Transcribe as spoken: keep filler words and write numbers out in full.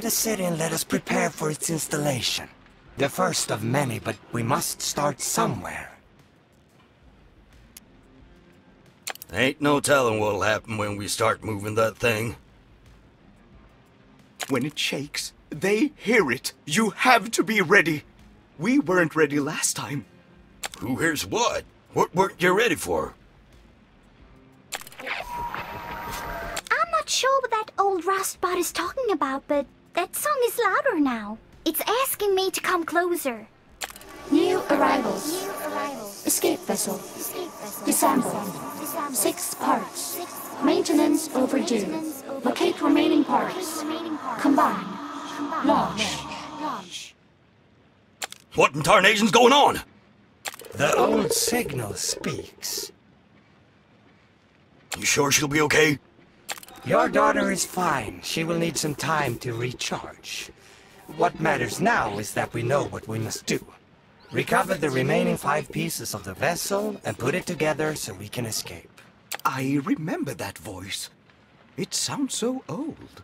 to the city and let us prepare for its installation. The first of many, but we must start somewhere. Ain't no telling what'll happen when we start moving that thing. When it shakes, they hear it. You have to be ready. We weren't ready last time. Who hears what? What weren't you ready for? I'm not sure what that old rustbot is talking about, but that song is louder now. It's asking me to come closer. New arrivals. New arrivals. Escape vessel. Escape vessel. Disassemble. Six parts. Maintenance overdue. Locate remaining parts. Combine. Launch. What in tarnation's going on? The old signal speaks. You sure she'll be okay? Your daughter is fine. She will need some time to recharge. What matters now is that we know what we must do. Recover the remaining five pieces of the vessel and put it together so we can escape. I remember that voice. It sounds so old.